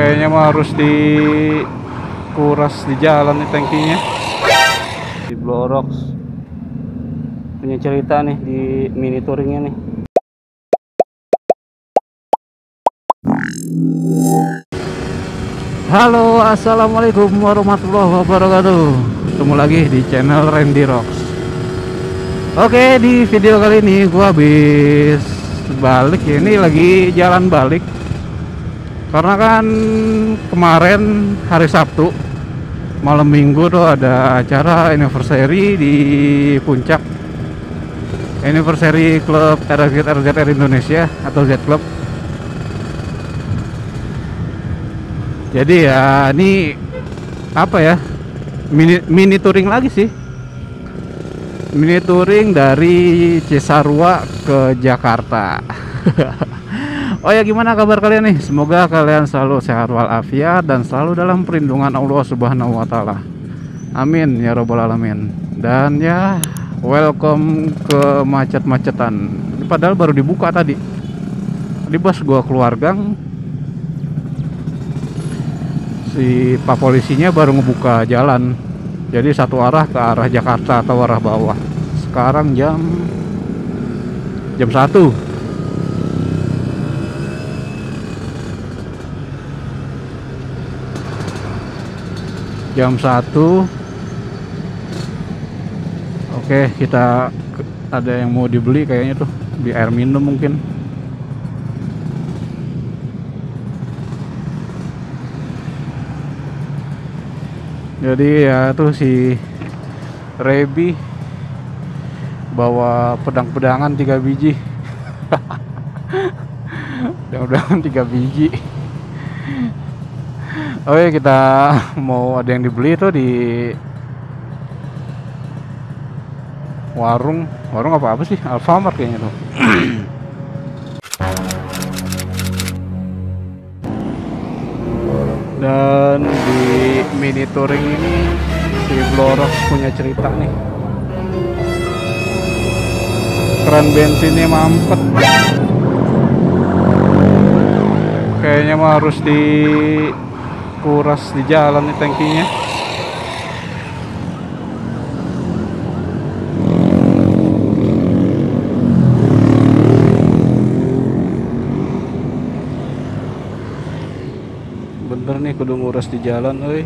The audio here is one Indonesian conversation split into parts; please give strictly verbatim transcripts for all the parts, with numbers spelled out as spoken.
Kayaknya mah harus dikuras di jalan nih tankinya. Di Blorox punya cerita nih di mini touringnya nih. Halo, assalamualaikum warahmatullahi wabarakatuh. Ketemu lagi di channel Randy Rocks. Oke, di video kali ini gua habis balik ya, ini lagi jalan balik karena kan kemarin hari Sabtu malam Minggu tuh ada acara anniversary di Puncak, anniversary klub R Z R Indonesia atau Z Club. Jadi ya ini apa ya, mini, mini touring lagi sih, mini touring dari Cisarua ke Jakarta. Oh ya, gimana kabar kalian nih? Semoga kalian selalu sehat walafiat dan selalu dalam perlindungan Allah Subhanahu wa taala. Amin ya robbal alamin. Dan ya, welcome ke macet-macetan. Padahal baru dibuka tadi. Di bus gua keluar gang, si pak polisinya baru ngebuka jalan. Jadi satu arah ke arah Jakarta atau arah bawah. Sekarang jam jam satu. Jam satu. Oke, kita ada yang mau dibeli kayaknya tuh, di air minum mungkin. Jadi ya tuh si Rebi bawa pedang-pedangan tiga biji. Pedang-pedangan tiga biji. Oke, kita mau ada yang dibeli tuh di warung warung apa apa sih, Alfamart kayaknya tuh. Dan di mini touring ini si Blorox punya cerita nih. Keren bensinnya mampet. Kayaknya mah harus dikuras di jalan nih tankinya. Nih kudu nguras di jalan, oi.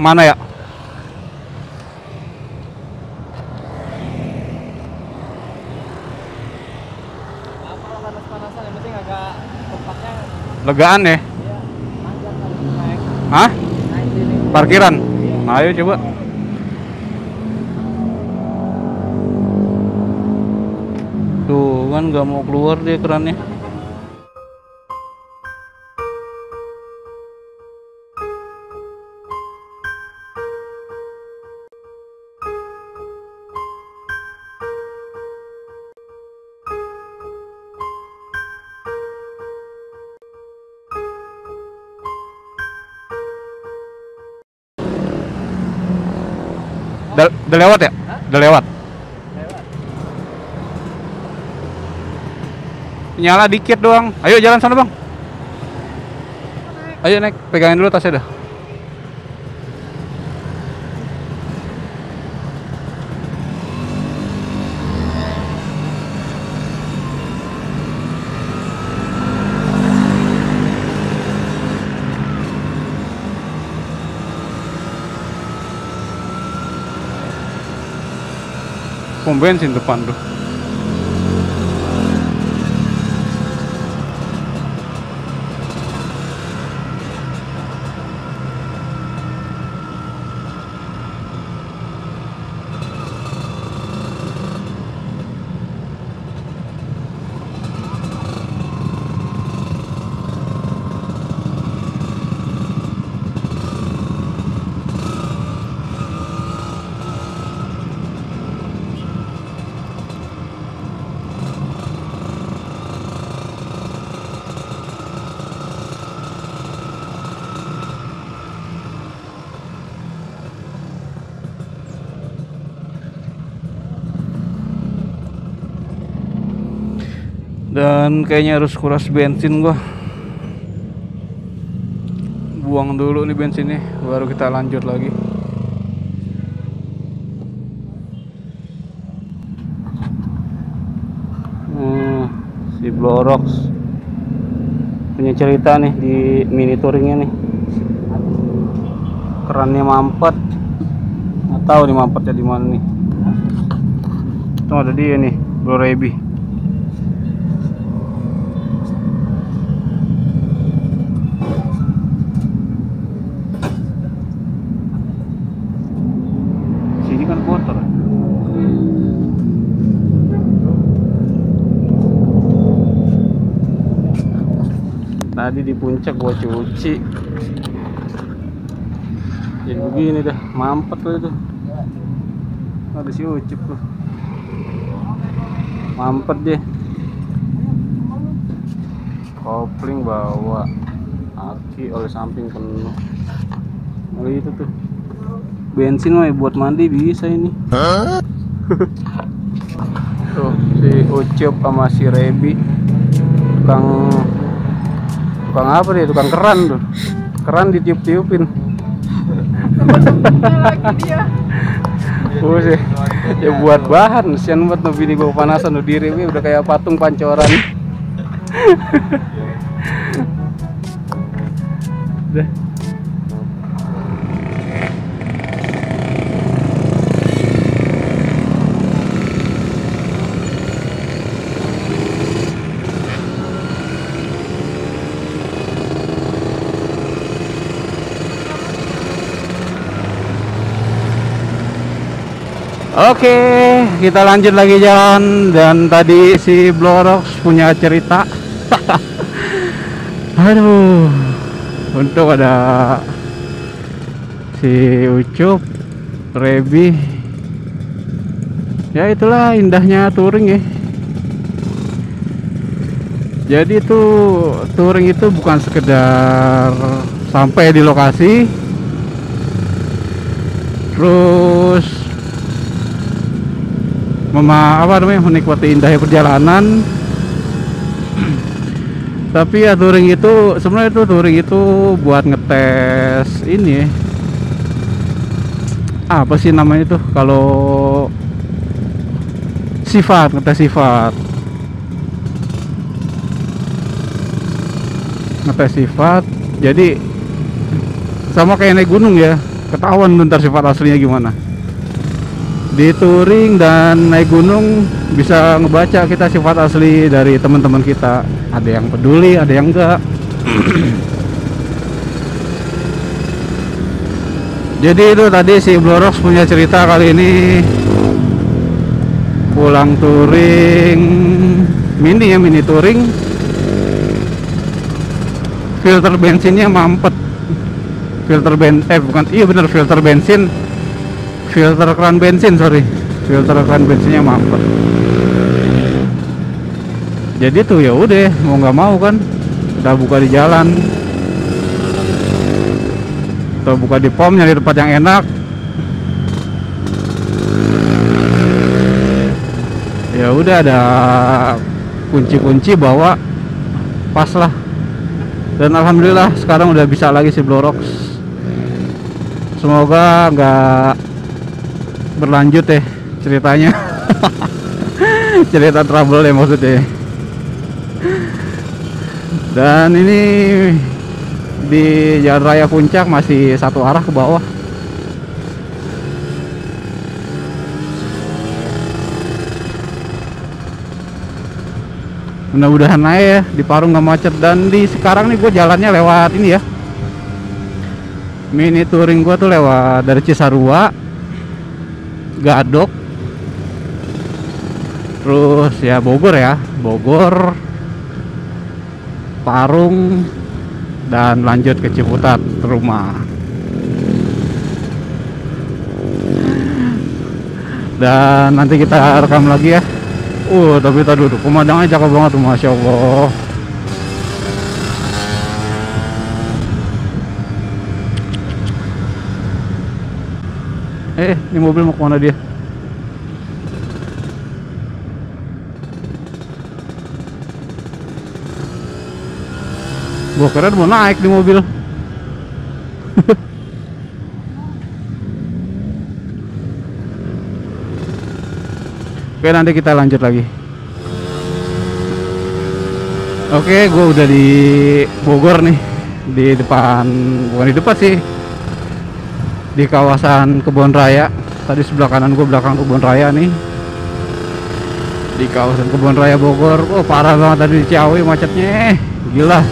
Mana ya? Panas-panasan, yang penting agak tempatnya legaan ya. Hah? Parkiran. Nah, ayo coba. Tuh kan nggak mau keluar dia kerannya. Udah lewat ya? Udah lewat. Nyala dikit doang. Ayo jalan sana, Bang. Ayo naik, pegangin dulu tasnya dah. Pom bensin depan tuh. Dan kayaknya harus kuras bensin gua. Buang dulu nih bensinnya, baru kita lanjut lagi. Nah, si Blorox punya cerita nih di mini touringnya nih. Kerannya mampet. Nggak tahu nih mampetnya di mana nih. Itu ada dia nih, Blorox. Tadi di puncak gua cuci, jadi begini dah, mampet loh itu. Ada si Ucup loh, mampet deh. Kopling bawa, aki oleh samping penuh. Lalu itu tuh, bensin mah buat mandi bisa ini. Tuh si Ucup sama si Rebi, tukang tukang apa nih, tukang keran tuh, keran ditiup-tiupin. Bus ya, ya buat bahan, sian buat nubini gua panasan tuh diri, ini udah kayak patung pancoran. Udah. Oke, kita lanjut lagi jalan. Dan tadi si Blorox punya cerita. Aduh, untuk ada si Ucup, Rebi. Ya itulah indahnya touring ya. Jadi itu touring itu bukan sekedar sampai di lokasi terus Mema, apa namanya, menikmati indahnya perjalanan. Tapi ya touring itu sebenarnya itu touring itu buat ngetes ini, apa sih namanya tuh, kalau sifat, ngetes sifat, ngetes sifat. Jadi sama kayak naik gunung ya, ketahuan ntar sifat aslinya gimana. Di touring dan naik gunung bisa ngebaca kita sifat asli dari teman-teman kita. Ada yang peduli, ada yang enggak. Jadi itu tadi si Blorox punya cerita kali ini. Pulang touring mini ya, mini touring. Filter bensinnya mampet. Filter ben eh bukan iya bener filter bensin. Filter keran bensin, sorry, filter keran bensinnya mampet. Jadi tuh ya udah, mau nggak mau kan, kita buka di jalan, kita buka di pom, nyari tempat yang enak. Ya udah ada kunci-kunci bawa, pas lah. Dan alhamdulillah sekarang udah bisa lagi si Blorox. Semoga nggak berlanjut deh ceritanya. Cerita trouble ya maksudnya. Dan ini di jalan raya puncak masih satu arah ke bawah. Mudah-mudahan aja ya di Parung nggak macet. Dan di sekarang nih gue jalannya lewat ini ya, mini touring gue tuh lewat dari Cisarua, Gadok, terus ya Bogor ya, Bogor, Parung, dan lanjut ke Ciputat rumah. Dan nanti kita rekam lagi ya. Uh, tapi tadi duduk pemandangannya cakep banget tuh, masya Allah. Eh, ini mobil mau kemana dia? Gua keren mau naik di mobil. Oke, nanti kita lanjut lagi. Oke, gue udah di Bogor nih, di depan, bukan di depan sih, di kawasan Kebun Raya. Tadi sebelah kanan gue belakang Kebun Raya nih, di kawasan Kebun Raya Bogor. Oh parah banget tadi di Ciawi macetnya, gila.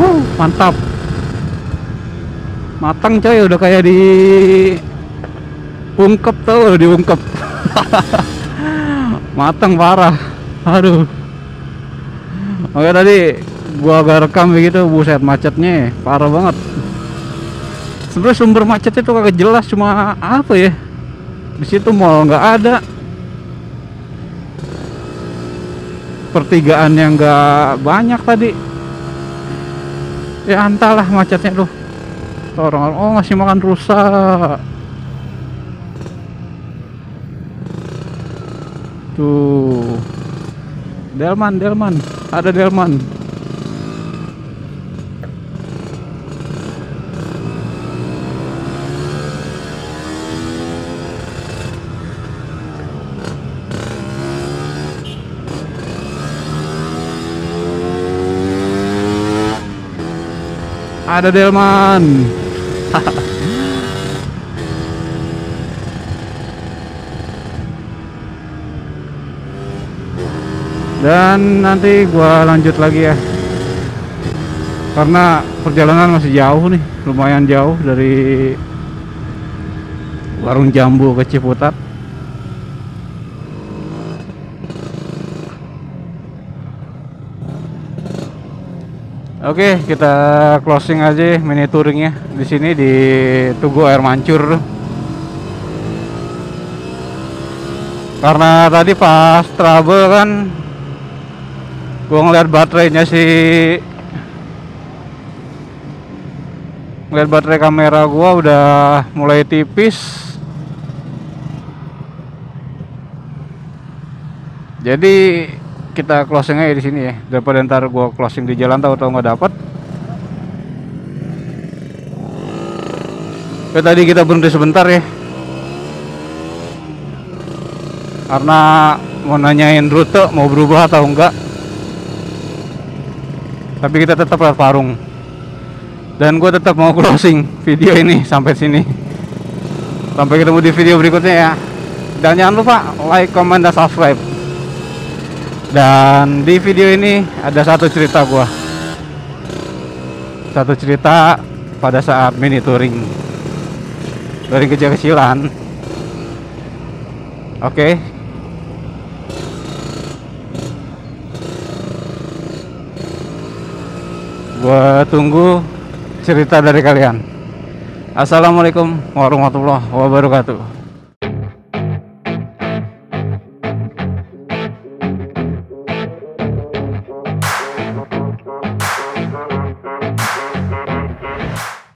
Wuh, mantap, matang coy, udah kayak di Ungkep tuh, di Ungkep. Matang parah. Aduh. Oke, tadi gua agak rekam begitu, buset macetnya parah banget. Sebenarnya sumber macetnya tuh kagak jelas, cuma apa ya? Di situ mall nggak ada. Pertigaan yang nggak banyak tadi. Ya entahlah macetnya tuh. Orang-orang oh ngasih makan rusa. Tuh Delman, Delman, ada Delman. Ada Delman. Dan nanti gua lanjut lagi ya, karena perjalanan masih jauh nih, lumayan jauh dari warung jambu ke Ciputat. Oke, kita closing aja mini touringnya di sini di Tugu Air Mancur. Karena tadi pas trouble kan, gua ngeliat baterainya si ngeliat baterai kamera gua udah mulai tipis, jadi kita closing aja di sini ya, daripada ntar gua closing di jalan tahu-tahu nggak dapet. Oke, tadi kita berhenti sebentar ya, karena mau nanyain rute mau berubah atau enggak. Tapi kita tetap lewat Parung. Dan gue tetap mau closing video ini sampai sini. Sampai ketemu di video berikutnya ya. Dan jangan lupa like, comment, dan subscribe. Dan di video ini ada satu cerita gue. Satu cerita pada saat mini touring. Dari kecil-kecilan. Oke. Okay. Gua tunggu cerita dari kalian. Assalamualaikum warahmatullahi wabarakatuh.